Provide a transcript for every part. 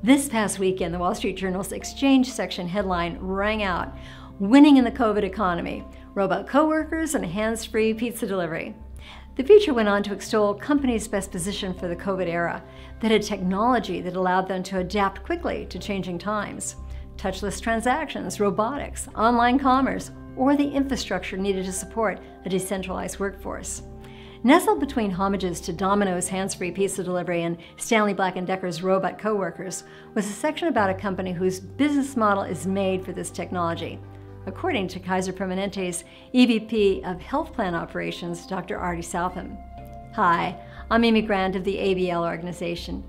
This past weekend, the Wall Street Journal's Exchange section headline rang out, "Winning in the COVID Economy, Robot Coworkers and Hands-Free Pizza Delivery." The feature went on to extol companies best positioned for the COVID era that had technology that allowed them to adapt quickly to changing times. Touchless transactions, robotics, online commerce, or the infrastructure needed to support a decentralized workforce. Nestled between homages to Domino's hands-free pizza delivery and Stanley Black & Decker's robot coworkers was a section about a company whose business model is made for this technology. According to Kaiser Permanente's EVP of Health Plan Operations, Dr. Artie Southam. Hi, I'm Amy Grant of the ABL organization.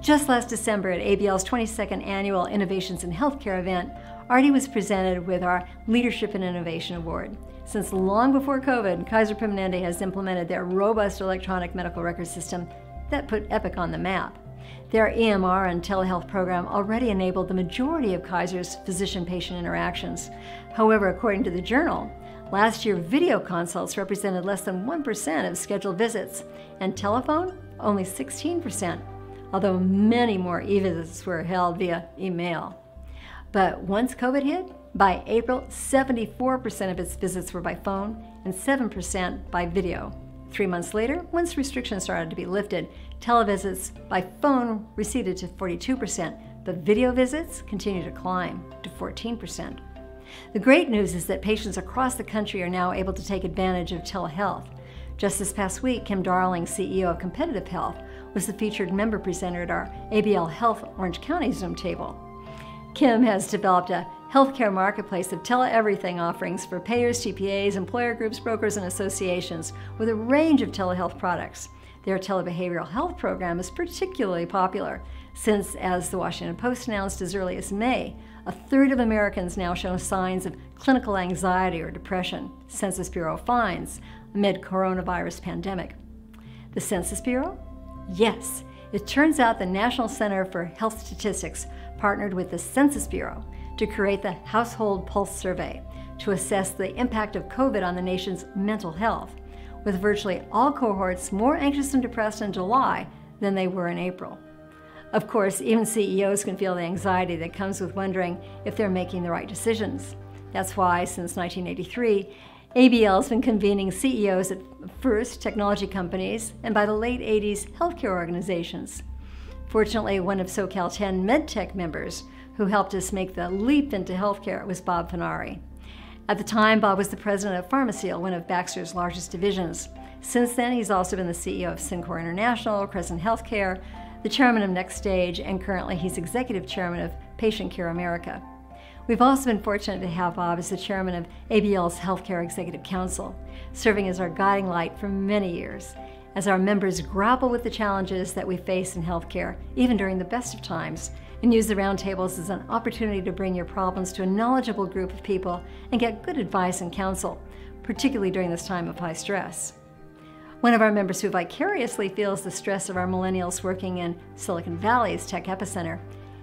Just last December at ABL's 22nd Annual Innovations in Healthcare event, Artie was presented with our Leadership in Innovation Award. Since long before COVID, Kaiser Permanente has implemented their robust electronic medical record system that put Epic on the map. Their EMR and telehealth program already enabled the majority of Kaiser's physician-patient interactions. However, according to the Journal, last year video consults represented less than 1% of scheduled visits, and telephone only 16%, although many more e-visits were held via email. But once COVID hit, by April, 74% of its visits were by phone and 7% by video. 3 months later, once restrictions started to be lifted, televisits by phone receded to 42%, but video visits continue to climb to 14%. The great news is that patients across the country are now able to take advantage of telehealth. Just this past week, Kim Darling, CEO of Competitive Health, was the featured member presenter at our ABL Health Orange County Zoom table. Kim has developed a healthcare marketplace of tele-everything offerings for payers, TPAs, employer groups, brokers, and associations with a range of telehealth products. Their telebehavioral health program is particularly popular since, as the Washington Post announced as early as May, 1/3 of Americans now show signs of clinical anxiety or depression, Census Bureau finds, amid coronavirus pandemic. The Census Bureau? Yes. It turns out the National Center for Health Statistics partnered with the Census Bureau to create the Household Pulse Survey to assess the impact of COVID on the nation's mental health, with virtually all cohorts more anxious and depressed in July than they were in April. Of course, even CEOs can feel the anxiety that comes with wondering if they're making the right decisions. That's why, since 1983, ABL's been convening CEOs at first technology companies and by the late 80s healthcare organizations. Fortunately, one of SoCal 10 MedTech members who helped us make the leap into healthcare was Bob Finari. At the time, Bob was the president of Pharmaseal, one of Baxter's largest divisions. Since then, he's also been the CEO of Syncor International, Crescent Healthcare, the chairman of Next Stage, and currently he's executive chairman of Patient Care America. We've also been fortunate to have Bob as the chairman of ABL's Healthcare Executive Council, serving as our guiding light for many years, as our members grapple with the challenges that we face in healthcare, even during the best of times, and use the roundtables as an opportunity to bring your problems to a knowledgeable group of people and get good advice and counsel, particularly during this time of high stress. One of our members who vicariously feels the stress of our millennials working in Silicon Valley's tech epicenter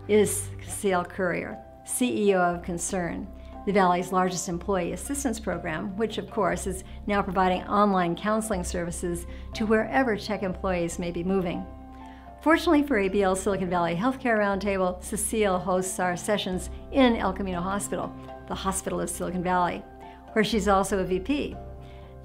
is CL Courier, CEO of Concern, the Valley's largest employee assistance program, which of course is now providing online counseling services to wherever tech employees may be moving. Fortunately for ABL's Silicon Valley Healthcare Roundtable, Cecile hosts our sessions in El Camino Hospital, the hospital of Silicon Valley, where she's also a VP.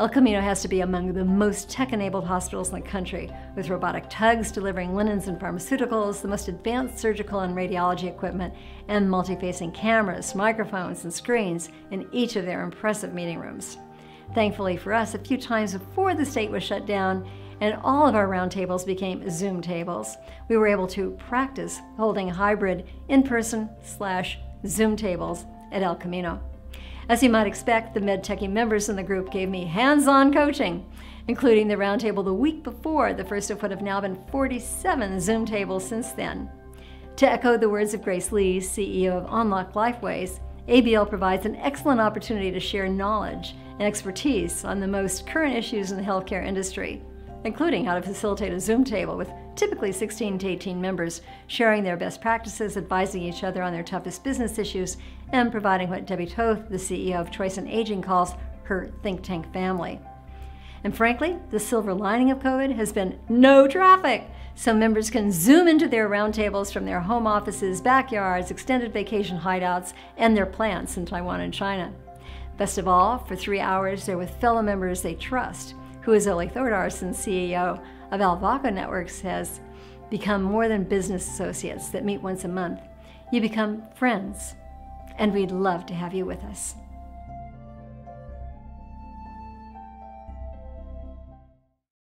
El Camino has to be among the most tech-enabled hospitals in the country, with robotic tugs delivering linens and pharmaceuticals, the most advanced surgical and radiology equipment, and multi-facing cameras, microphones, and screens in each of their impressive meeting rooms. Thankfully for us, a few times before the state was shut down and all of our roundtables became Zoom tables, we were able to practice holding hybrid in-person/Zoom tables at El Camino. As you might expect, the MedTechie members in the group gave me hands-on coaching, including the roundtable the week before, the first of what have now been 47 Zoom tables since then. To echo the words of Grace Lee, CEO of Unlock Lifeways, ABL provides an excellent opportunity to share knowledge and expertise on the most current issues in the healthcare industry, including how to facilitate a Zoom table with typically 16 to 18 members sharing their best practices, advising each other on their toughest business issues, and providing what Debbie Toth, the CEO of Choice and Aging, calls her think tank family. And frankly, the silver lining of COVID has been no traffic. so members can zoom into their roundtables from their home offices, backyards, extended vacation hideouts, and their plants in Taiwan and China. Best of all, for 3 hours, they're with fellow members they trust, who, as Ellie Thordarson, CEO of Alvaco Networks, says, become more than business associates that meet once a month. You become friends, and we'd love to have you with us.